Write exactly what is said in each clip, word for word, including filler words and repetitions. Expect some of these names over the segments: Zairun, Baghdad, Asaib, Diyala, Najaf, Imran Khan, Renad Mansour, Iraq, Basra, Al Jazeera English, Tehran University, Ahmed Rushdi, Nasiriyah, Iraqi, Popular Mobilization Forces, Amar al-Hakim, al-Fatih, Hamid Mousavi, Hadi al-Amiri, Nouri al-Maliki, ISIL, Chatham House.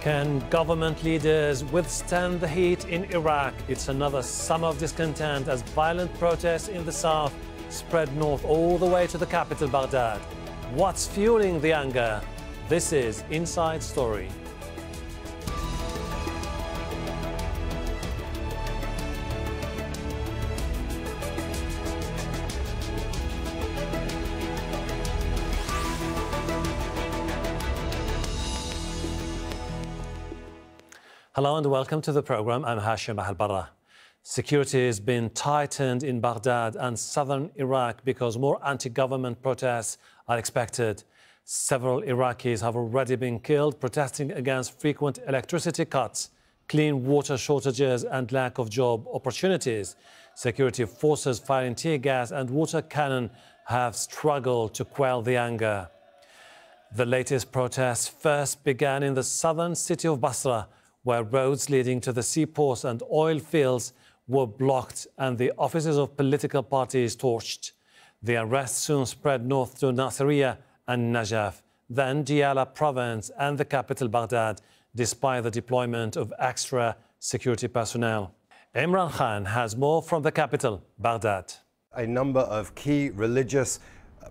Can government leaders withstand the heat in Iraq? It's another summer of discontent as violent protests in the south spread north all the way to the capital, Baghdad. What's fueling the anger? This is Inside Story. Hello and welcome to the program. I'm Hashem Ahelbarra. Security has been tightened in Baghdad and southern Iraq because more anti-government protests are expected. Several Iraqis have already been killed protesting against frequent electricity cuts, clean water shortages and lack of job opportunities. Security forces firing tear gas and water cannon have struggled to quell the anger. The latest protests first began in the southern city of Basra, where roads leading to the seaports and oil fields were blocked and the offices of political parties torched. The arrests soon spread north to Nasiriyah and Najaf, then Diyala province and the capital Baghdad, despite the deployment of extra security personnel. Imran Khan has more from the capital, Baghdad. A number of key religious,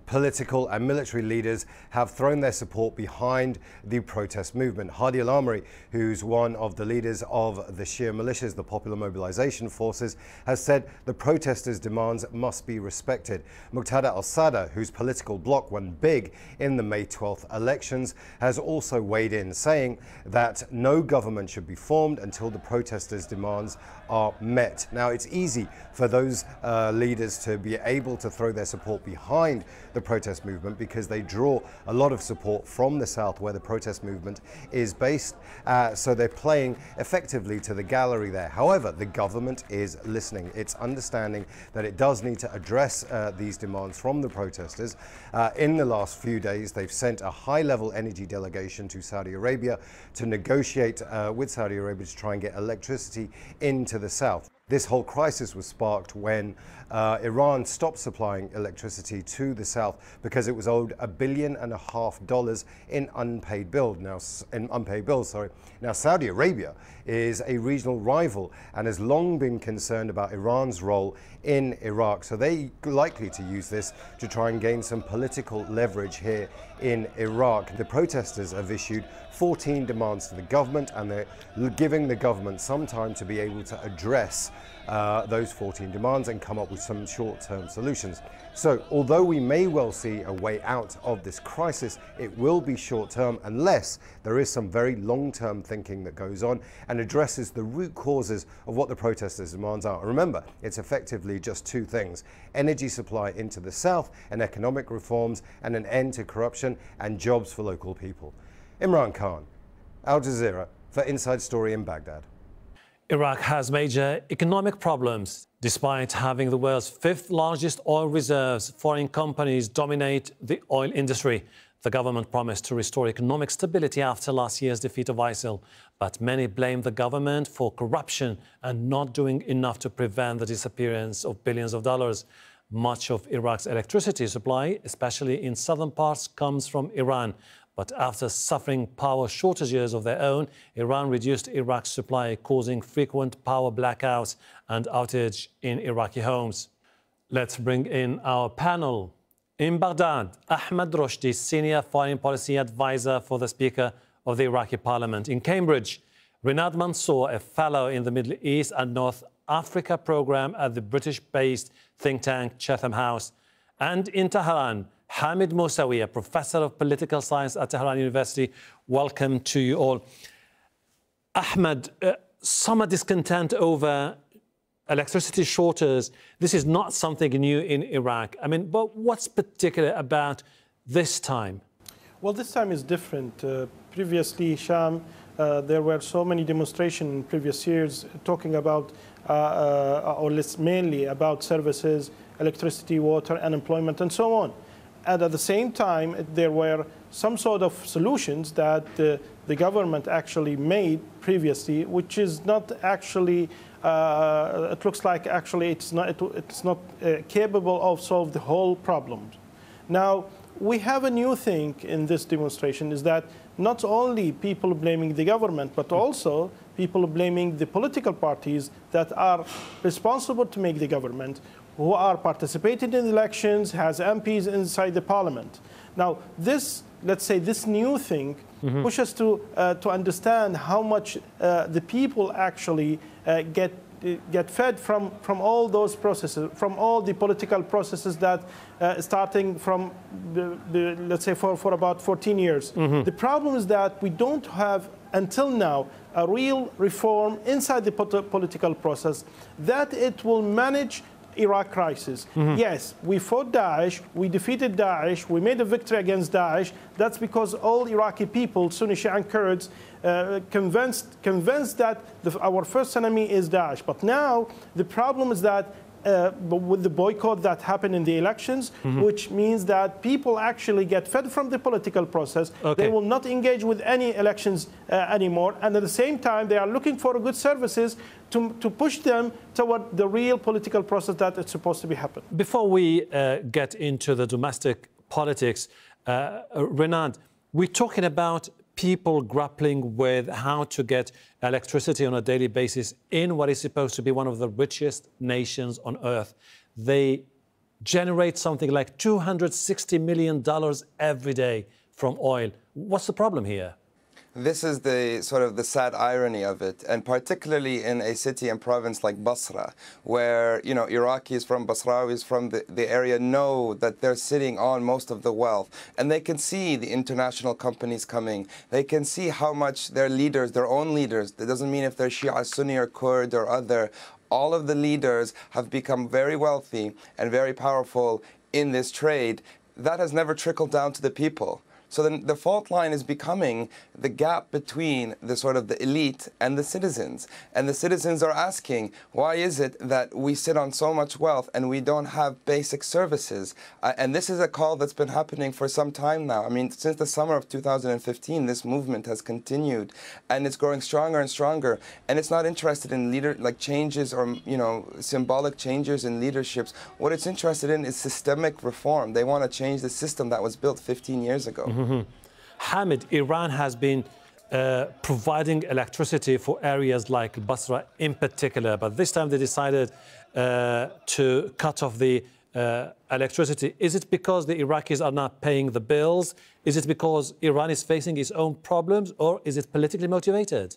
political and military leaders have thrown their support behind the protest movement. Hadi al-Amiri, who's one of the leaders of the Shia militias, the Popular Mobilization Forces, has said the protesters' demands must be respected. Muqtada al-Sadr, whose political bloc won big in the May twelfth elections, has also weighed in, saying that no government should be formed until the protesters' demands are met. Now, it's easy for those uh, leaders to be able to throw their support behind the protest movement because they draw a lot of support from the south where the protest movement is based, uh, so they're playing effectively to the gallery there. However, the government is listening. It's understanding that it does need to address uh, these demands from the protesters. Uh, in the last few days, they've sent a high-level energy delegation to Saudi Arabia to negotiate uh, with Saudi Arabia to try and get electricity into the south. This whole crisis was sparked when uh, Iran stopped supplying electricity to the south because it was owed a billion and a half dollars in unpaid bill. Now, in unpaid bills, sorry. Now, Saudi Arabia is a regional rival and has long been concerned about Iran's role in Iraq. So they're likely to use this to try and gain some political leverage here in Iraq. The protesters have issued fourteen demands to the government, and they're giving the government some time to be able to address Uh, those fourteen demands and come up with some short-term solutions. So although we may well see a way out of this crisis, it will be short-term unless there is some very long-term thinking that goes on and addresses the root causes of what the protesters' demands are. Remember, it's effectively just two things: energy supply into the south and economic reforms and an end to corruption and jobs for local people. Imran Khan, Al Jazeera, for Inside Story in Baghdad. Iraq has major economic problems. Despite having the world's fifth largest oil reserves, foreign companies dominate the oil industry. The government promised to restore economic stability after last year's defeat of ISIL, but many blame the government for corruption and not doing enough to prevent the disappearance of billions of dollars. Much of Iraq's electricity supply, especially in southern parts, comes from Iran. But after suffering power shortages of their own, Iran reduced Iraq's supply, causing frequent power blackouts and outage in Iraqi homes. Let's bring in our panel. In Baghdad, Ahmed Rushdi, senior foreign policy advisor for the Speaker of the Iraqi Parliament. In Cambridge, Renad Mansour, a fellow in the Middle East and North Africa program at the British-based think tank Chatham House. And in Tehran, Hamid Mousavi, a professor of political science at Tehran University. Welcome to you all. Ahmed, uh, summer discontent over electricity shortages, this is not something new in Iraq. I mean, but what's particular about this time? Well, this time is different. Uh, previously, Sham, uh, there were so many demonstrations in previous years talking about, uh, uh, or mainly about services, electricity, water, unemployment, and so on. And at the same time, there were some sort of solutions that uh, the government actually made previously, which is not actually, uh, it looks like actually it's not, it, it's not uh, capable of solving the whole problem. Now, we have a new thing in this demonstration is that not only people blaming the government, but also people blaming the political parties that are responsible to make the government, who are participating in elections, has M Ps inside the parliament. Now, this, let's say, this new thing mm-hmm. pushes to uh, to understand how much uh, the people actually uh, get uh, get fed from from all those processes, from all the political processes that uh, starting from the, the, let's say for for about fourteen years. Mm-hmm. The problem is that we don't have until now a real reform inside the political process that it will manage Iraq crisis. Mm-hmm. Yes, we fought Daesh, we defeated Daesh, we made a victory against Daesh. That's because all Iraqi people, Sunni, Shia, and Kurds, uh, convinced, convinced that the, our first enemy is Daesh. But now, the problem is that uh, with the boycott that happened in the elections, mm-hmm. which means that people actually get fed from the political process. Okay. They will not engage with any elections uh, anymore. And at the same time, they are looking for good services To, to push them toward the real political process that it's supposed to be happening. Before we uh, get into the domestic politics, uh, Renad, we're talking about people grappling with how to get electricity on a daily basis in what is supposed to be one of the richest nations on earth. They generate something like two hundred sixty million dollars every day from oil. What's the problem here? This is the sort of the sad irony of it, and particularly in a city and province like Basra, where, you know, Iraqis from Basrawis from the, the area know that they're sitting on most of the wealth, and they can see the international companies coming. They can see how much their leaders, their own leaders, that doesn't mean if they're Shia, Sunni, or Kurd, or other, all of the leaders have become very wealthy and very powerful in this trade. That has never trickled down to the people. So then the fault line is becoming the gap between the sort of the elite and the citizens. And the citizens are asking, why is it that we sit on so much wealth and we don't have basic services? Uh, and this is a call that's been happening for some time now. I mean, since the summer of two thousand fifteen, this movement has continued, and it's growing stronger and stronger. And it's not interested in leader like changes or, you know, symbolic changes in leaderships. What it's interested in is systemic reform. They want to change the system that was built fifteen years ago. Mm-hmm. Mm-hmm. Hamid, Iran has been uh, providing electricity for areas like Basra in particular, but this time they decided uh, to cut off the uh, electricity. Is it because the Iraqis are not paying the bills? Is it because Iran is facing its own problems, or is it politically motivated?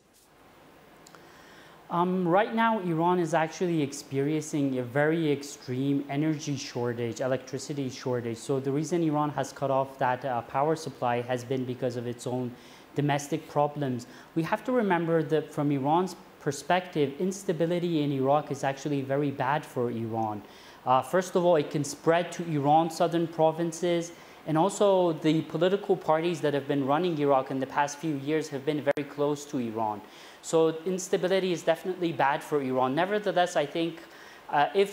Um, right now, Iran is actually experiencing a very extreme energy shortage, electricity shortage. So the reason Iran has cut off that uh, power supply has been because of its own domestic problems. We have to remember that from Iran's perspective, instability in Iraq is actually very bad for Iran. Uh, first of all, it can spread to Iran's southern provinces. And also, the political parties that have been running Iraq in the past few years have been very close to Iran. So instability is definitely bad for Iran. Nevertheless, I think uh, if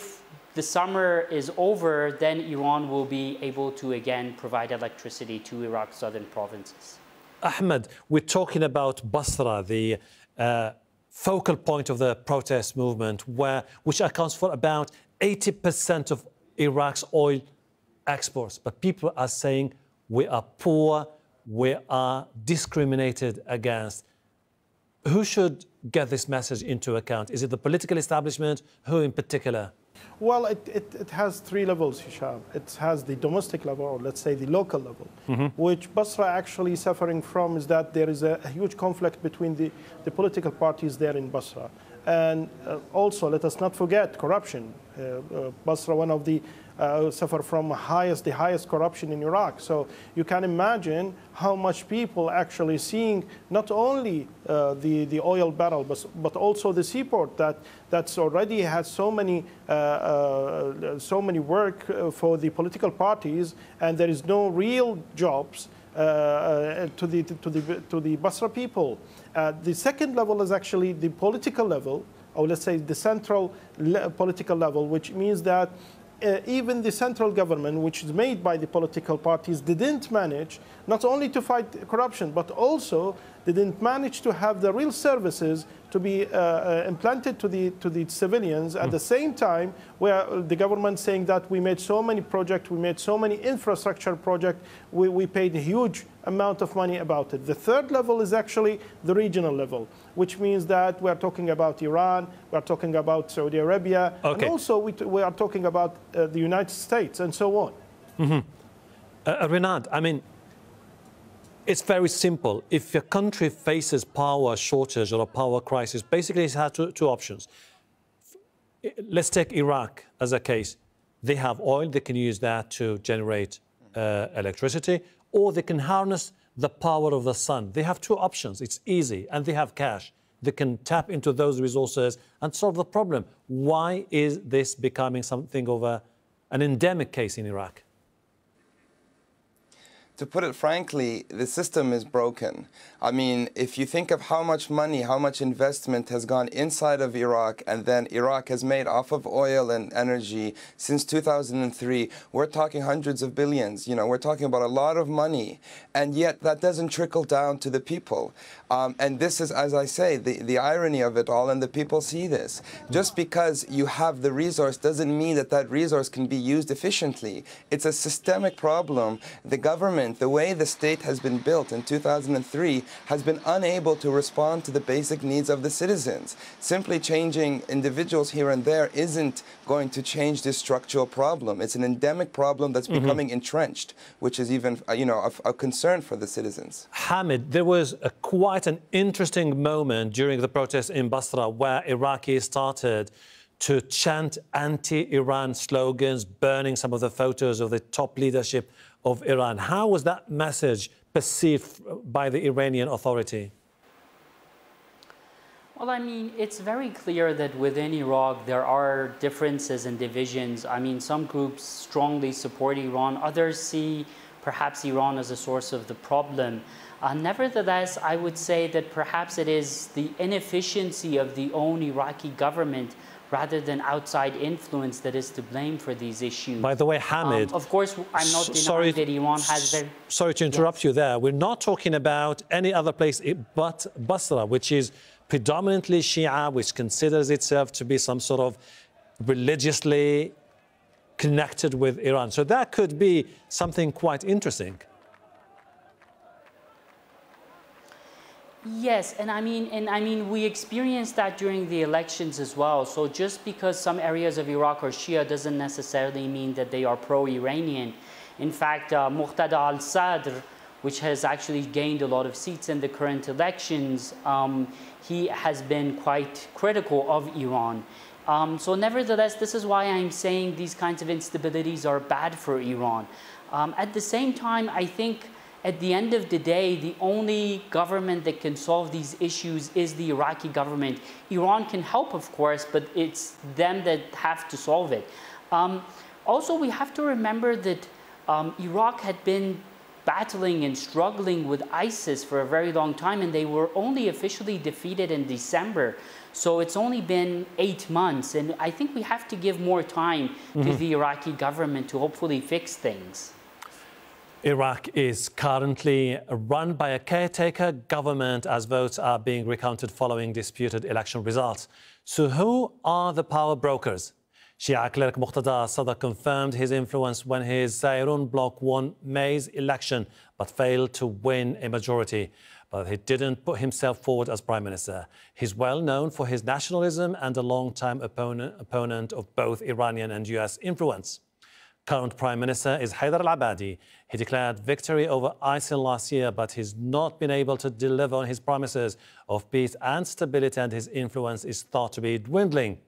the summer is over, then Iran will be able to again provide electricity to Iraq's southern provinces. Ahmed, we're talking about Basra, the uh, focal point of the protest movement, where, which accounts for about eighty percent of Iraq's oil exports. But people are saying we are poor, we are discriminated against. Who should get this message into account? Is it the political establishment? Who in particular? Well, it, it, it has three levels, Hisham. It has the domestic level, or let's say the local level, mm-hmm. which Basra actually is suffering from, is that there is a huge conflict between the, the political parties there in Basra. And uh, also, let us not forget corruption. Uh, uh, Basra, one of the Uh, suffer from highest, the highest corruption in Iraq. So you can imagine how much people actually seeing not only uh, the, the oil barrel, but, but also the seaport that that's already has so many, uh, uh, so many work for the political parties, and there is no real jobs Uh, to the to the to the Basra people. Uh, the second level is actually the political level, or let's say the central le political level, which means that Uh, even the central government, which is made by the political parties, didn't manage not only to fight corruption, but also didn't manage to have the real services to be uh, uh, implanted to the to the civilians. At mm. the same time, where the government saying that we made so many projects, we made so many infrastructure projects, we, we paid huge amount of money about it. The third level is actually the regional level, which means that we're talking about Iran, we're talking about Saudi Arabia, okay. and also we, t we are talking about uh, the United States and so on. Mm-hmm. uh, Renad, I mean, it's very simple. If a country faces power shortage or a power crisis, basically it has two, two options. Let's take Iraq as a case. They have oil, they can use that to generate uh, electricity, or they can harness the power of the sun. They have two options, it's easy, and they have cash. They can tap into those resources and solve the problem. Why is this becoming something of a, an endemic case in Iraq? To put it frankly, the system is broken. I mean, if you think of how much money, how much investment has gone inside of Iraq and then Iraq has made off of oil and energy since two thousand three, we're talking hundreds of billions. You know, we're talking about a lot of money. And yet that doesn't trickle down to the people. Um, and this is, as I say, the, the irony of it all, and the people see this. Just because you have the resource doesn't mean that that resource can be used efficiently. It's a systemic problem. The government, the way the state has been built in two thousand three, has been unable to respond to the basic needs of the citizens. Simply changing individuals here and there isn't going to change this structural problem. It's an endemic problem that's mm-hmm. becoming entrenched, which is even, you know, a, a concern for the citizens. Hamid, there was a, quite an interesting moment during the protests in Basra where Iraqis started to chant anti-Iran slogans, burning some of the photos of the top leadership of Iran. How was that message perceived by the Iranian authority? Well, I mean, it's very clear that within Iraq there are differences and divisions. I mean, some groups strongly support Iran, others see perhaps Iran as a source of the problem. Uh, nevertheless, I would say that perhaps it is the inefficiency of the own Iraqi government rather than outside influence that is to blame for these issues. By the way, Hamid... Um, of course, I'm not denying that Iran has... Very... Sorry to interrupt yes. you there. We're not talking about any other place but Basra, which is predominantly Shia, which considers itself to be some sort of religiously connected with Iran. So that could be something quite interesting. Yes, and I mean, and I mean, we experienced that during the elections as well. So just because some areas of Iraq are Shia doesn't necessarily mean that they are pro-Iranian. In fact, uh, Muqtada al-Sadr, which has actually gained a lot of seats in the current elections, um, he has been quite critical of Iran. Um, so nevertheless, this is why I'm saying these kinds of instabilities are bad for Iran. Um, at the same time, I think at the end of the day, the only government that can solve these issues is the Iraqi government. Iran can help, of course, but it's them that have to solve it. Um, also, we have to remember that um, Iraq had been battling and struggling with ISIS for a very long time, and they were only officially defeated in December. So it's only been eight months, and I think we have to give more time mm-hmm. to the Iraqi government to hopefully fix things. Iraq is currently run by a caretaker government as votes are being recounted following disputed election results. So who are the power brokers? Shia cleric Muqtada al-Sadr confirmed his influence when his Zairun bloc won May's election but failed to win a majority. But he didn't put himself forward as prime minister. He's well known for his nationalism and a long-time opponent, opponent of both Iranian and U S influence. Current Prime Minister is Haider al-Abadi. He declared victory over ISIL last year, but he's not been able to deliver on his promises of peace and stability, and his influence is thought to be dwindling.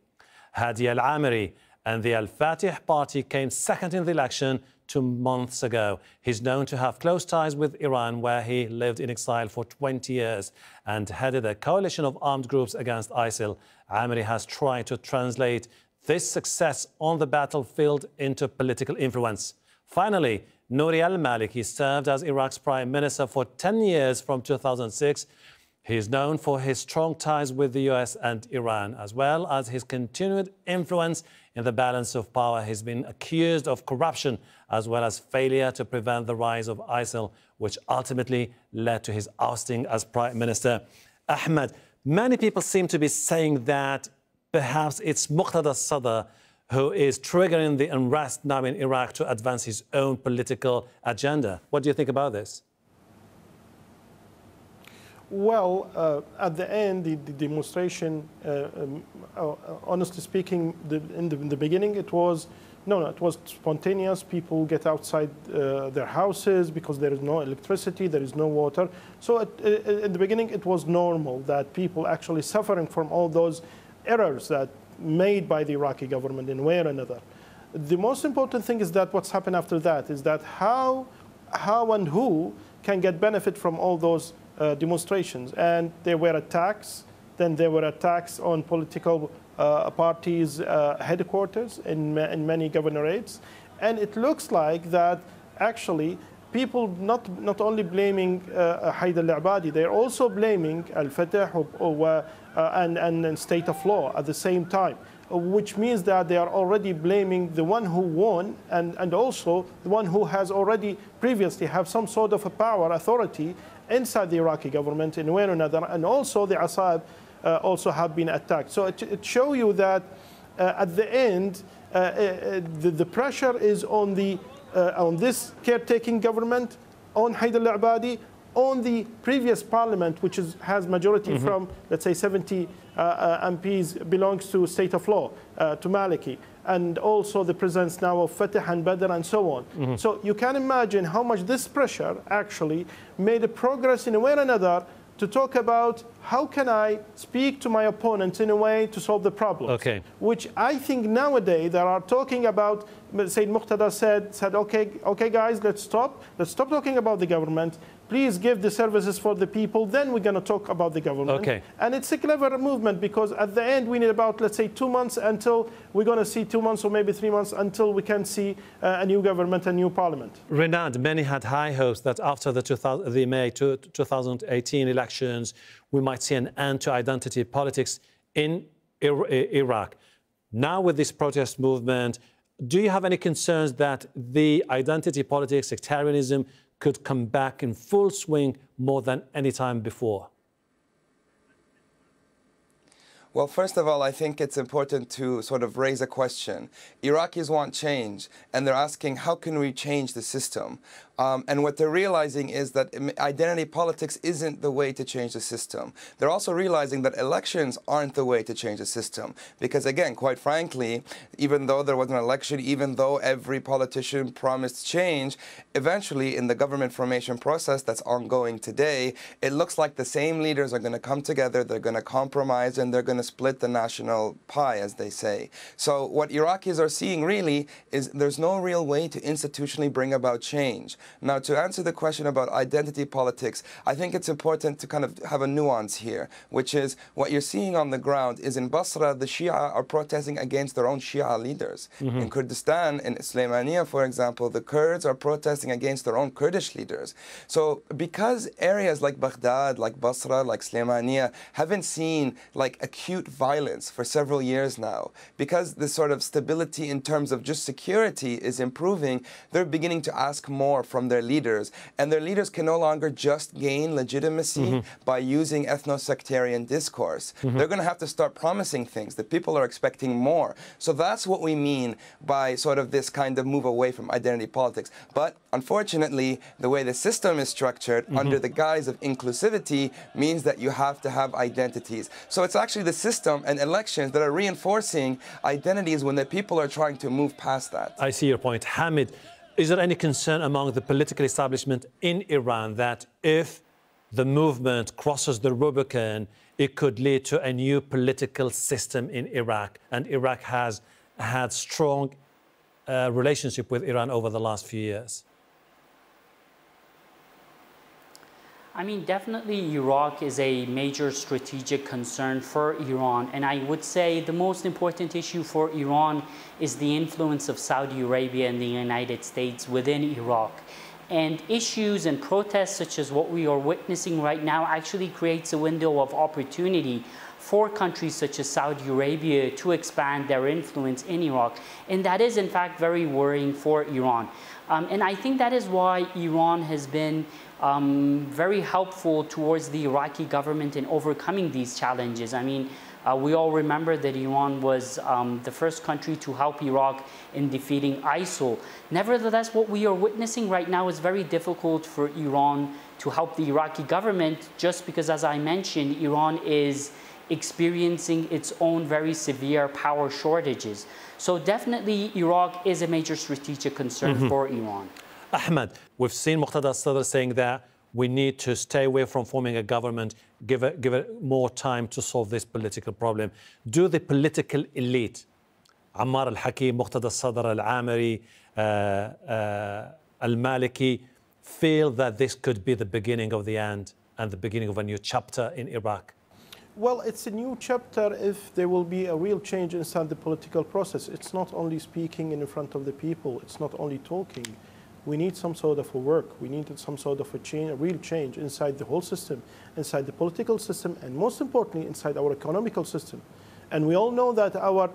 Hadi al-Amiri and the al-Fatih party came second in the election two months ago. He's known to have close ties with Iran, where he lived in exile for twenty years and headed a coalition of armed groups against ISIL. Amiri has tried to translate this success on the battlefield into political influence. Finally, Nouri al-Maliki served as Iraq's prime minister for ten years from two thousand six. He is known for his strong ties with the U S and Iran, as well as his continued influence in the balance of power. He's been accused of corruption, as well as failure to prevent the rise of ISIL, which ultimately led to his ousting as prime minister. Ahmed, many people seem to be saying that perhaps it's Muqtada al-Sadr who is triggering the unrest now in Iraq to advance his own political agenda. What do you think about this? Well, uh, at the end, the, the demonstration, uh, um, uh, honestly speaking, the, in, the, in the beginning, it was, no, no, it was spontaneous. People get outside uh, their houses because there is no electricity, there is no water. So at, at the beginning, it was normal that people actually suffering from all those errors that made by the Iraqi government in one way or another. The most important thing is that what's happened after that is that how, how and who can get benefit from all those Uh, demonstrations, and there were attacks. Then there were attacks on political uh, parties' uh, headquarters in, ma in many governorates, and it looks like that actually people not not only blaming uh, Haider al-Abadi, they're also blaming al-Fatih uh, and, and and state of law at the same time, which means that they are already blaming the one who won and and also the one who has already previously have some sort of a power authority inside the Iraqi government in one way or another, and also the Asaib uh, also have been attacked. So it, it shows you that uh, at the end, uh, uh, the, the pressure is on the uh, on this caretaking government, on Haider al-Abadi, on the previous parliament, which is, has majority mm-hmm. from, let's say, seventy uh, uh, M Ps belongs to state of law, uh, to Maliki, and also the presence now of Fatih and Badr and so on. Mm-hmm. So you can imagine how much this pressure actually made a progress in a way or another to talk about how can I speak to my opponents in a way to solve the problem. Okay. Which I think nowadays they are talking about. Said Muqtada said, said, okay, okay, guys, let's stop. Let's stop talking about the government. Please give the services for the people, then we're going to talk about the government. Okay. And it's a clever movement because at the end we need about, let's say, two months until we're going to see two months or maybe three months until we can see uh, a new government, a new parliament. Renad, many had high hopes that after the, the May two thousand eighteen elections, we might see an end to identity politics in Iraq. Now with this protest movement, do you have any concerns that the identity politics, sectarianism, could come back in full swing more than any time before? Well, first of all, I think it's important to sort of raise a question. Iraqis want change, and they're asking, how can we change the system? Um, and what they're realizing is that identity politics isn't the way to change the system. They're also realizing that elections aren't the way to change the system. Because again, quite frankly, even though there was an election, even though every politician promised change, eventually in the government formation process that's ongoing today, it looks like the same leaders are going to come together, they're going to compromise, and they're going to split the national pie, as they say. So what Iraqis are seeing really is there's no real way to institutionally bring about change. Now, to answer the question about identity politics, I think it's important to kind of have a nuance here, which is what you're seeing on the ground is in Basra, the Shia are protesting against their own Shia leaders. Mm-hmm. In Kurdistan, in Sulaymaniyah, for example, the Kurds are protesting against their own Kurdish leaders. So because areas like Baghdad, like Basra, like Sulaymaniyah haven't seen like a acute violence for several years now, because the sort of stability in terms of just security is improving, they're beginning to ask more from their leaders. And their leaders can no longer just gain legitimacy mm-hmm. by using ethno-sectarian discourse. Mm-hmm. They're going to have to start promising things that people are expecting more. So that's what we mean by sort of this kind of move away from identity politics. But unfortunately, the way the system is structured mm-hmm. under the guise of inclusivity means that you have to have identities. So it's actually the system and elections that are reinforcing identities when the people are trying to move past that. I see your point. Hamid, is there any concern among the political establishment in Iran that if the movement crosses the Rubicon, it could lead to a new political system in Iraq? And Iraq has had strong uh, relationship with Iran over the last few years. I mean, definitely Iraq is a major strategic concern for Iran. And I would say the most important issue for Iran is the influence of Saudi Arabia and the United States within Iraq. And issues and protests such as what we are witnessing right now actually creates a window of opportunity for countries such as Saudi Arabia to expand their influence in Iraq. And that is, in fact, very worrying for Iran. Um, and I think that is why Iran has been Um, very helpful towards the Iraqi government in overcoming these challenges. I mean, uh, we all remember that Iran was um, the first country to help Iraq in defeating ISIL. Nevertheless, what we are witnessing right now is very difficult for Iran to help the Iraqi government, just because, as I mentioned, Iran is experiencing its own very severe power shortages. So definitely Iraq is a major strategic concern mm-hmm. for Iran. Ahmed, we've seen Muqtada al-Sadr saying that we need to stay away from forming a government, give it, give it more time to solve this political problem. Do the political elite, Amar al-Hakim, Muqtada al-Sadr, al-Amiri, uh, uh, al-Maliki, feel that this could be the beginning of the end and the beginning of a new chapter in Iraq? Well, it's a new chapter if there will be a real change inside the political process. It's not only speaking in front of the people. It's not only talking. We need some sort of a work. We needed some sort of a change, a real change inside the whole system, inside the political system, and most importantly, inside our economical system. And we all know that our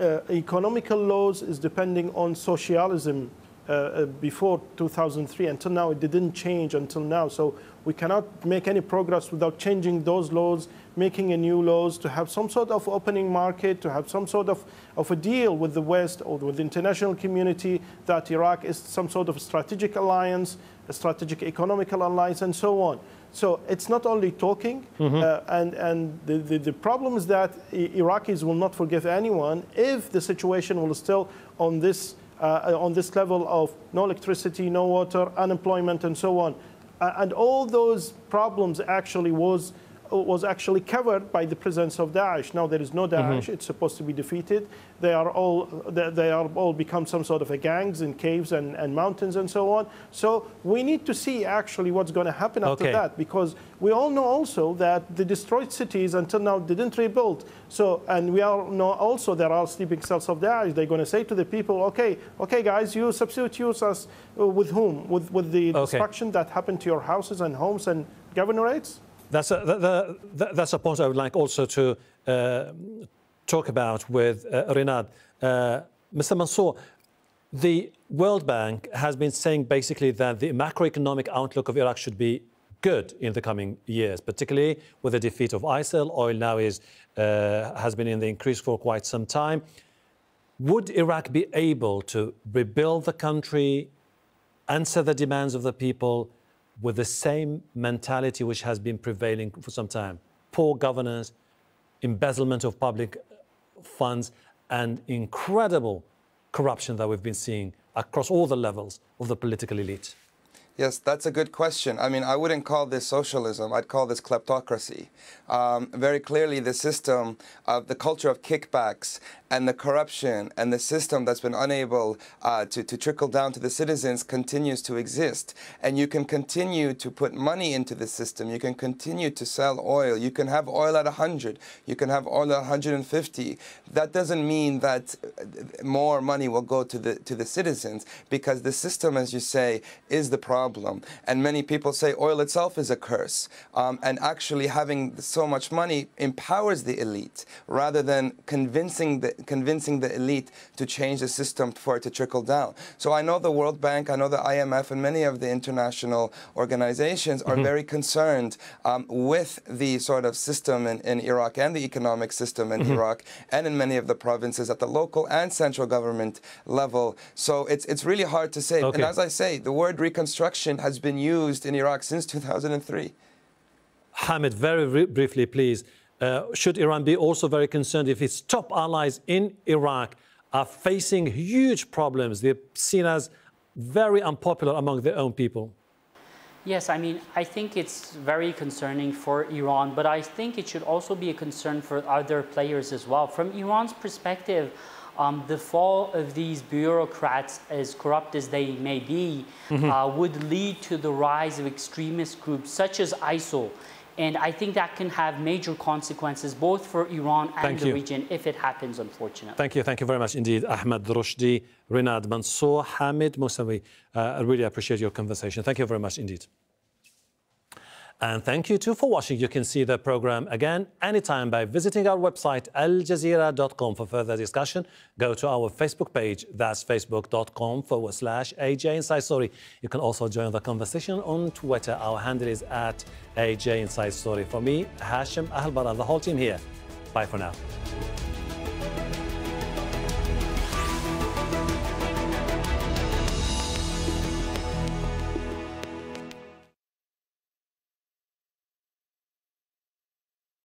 uh, economical laws is depending on socialism uh, before two thousand three. Until now, it didn't change until now. So we cannot make any progress without changing those laws, making a new laws to have some sort of opening market, to have some sort of, of a deal with the West or with the international community that Iraq is some sort of strategic alliance, a strategic economical alliance, and so on. So it's not only talking, mm-hmm. uh, and, and the, the, the problem is that Iraqis will not forgive anyone if the situation will still on this, uh, on this level of no electricity, no water, unemployment, and so on. Uh, and all those problems actually was was actually covered by the presence of Daesh. Now there is no Daesh. Mm-hmm. It's supposed to be defeated. They are all they, they are all become some sort of a gangs in caves and, and mountains and so on. So we need to see actually what's going to happen after okay. that, because we all know also that the destroyed cities until now didn't rebuild. So and we all know also there are sleeping cells of Daesh. They're going to say to the people, okay, okay guys, you substitute us with whom? With with the okay. destruction that happened to your houses and homes and governorates? That's a, the, the, that's a point I would like also to uh, talk about with uh, Renad. Uh, Mister Mansour, the World Bank has been saying basically that the macroeconomic outlook of Iraq should be good in the coming years, particularly with the defeat of ISIL. Oil now is, uh, has been in the increase for quite some time. Would Iraq be able to rebuild the country, answer the demands of the people, with the same mentality which has been prevailing for some time? Poor governance, embezzlement of public funds, and incredible corruption that we've been seeing across all the levels of the political elite. Yes, that's a good question. I mean, I wouldn't call this socialism. I'd call this kleptocracy. Um, very clearly, the system of the culture of kickbacks and the corruption and the system that's been unable uh, to, to trickle down to the citizens continues to exist. And you can continue to put money into the system. You can continue to sell oil. You can have oil at one hundred. You can have oil at one hundred fifty. That doesn't mean that more money will go to the, to the citizens, because the system, as you say, is the problem. Problem. And many people say oil itself is a curse. Um, and actually having so much money empowers the elite rather than convincing the, convincing the elite to change the system for it to trickle down. So I know the World Bank, I know the I M F, and many of the international organizations are mm-hmm. very concerned um, with the sort of system in, in Iraq and the economic system in mm-hmm. Iraq and in many of the provinces at the local and central government level. So it's, it's really hard to say. Okay. And as I say, the word reconstruction has been used in Iraq since two thousand three. Hamid, very briefly, please. Uh, should Iran be also very concerned if its top allies in Iraq are facing huge problems? They're seen as very unpopular among their own people. Yes, I mean, I think it's very concerning for Iran, but I think it should also be a concern for other players as well. From Iran's perspective, Um, the fall of these bureaucrats, as corrupt as they may be, mm-hmm. uh, would lead to the rise of extremist groups such as ISIL. And I think that can have major consequences both for Iran and thank the you. Region if it happens, unfortunately. Thank you. Thank you very much indeed, Ahmed Rushdi, Renad Mansour, Hamid Mousavi. Uh, I really appreciate your conversation. Thank you very much indeed. And thank you too for watching. You can see the program again anytime by visiting our website al jazeera dot com. For further discussion, go to our Facebook page. That's facebook.com forward slash AJ Inside Story. You can also join the conversation on Twitter. Our handle is at A J Inside Story. For me, Hashem Ahelbarra, and the whole team here. Bye for now.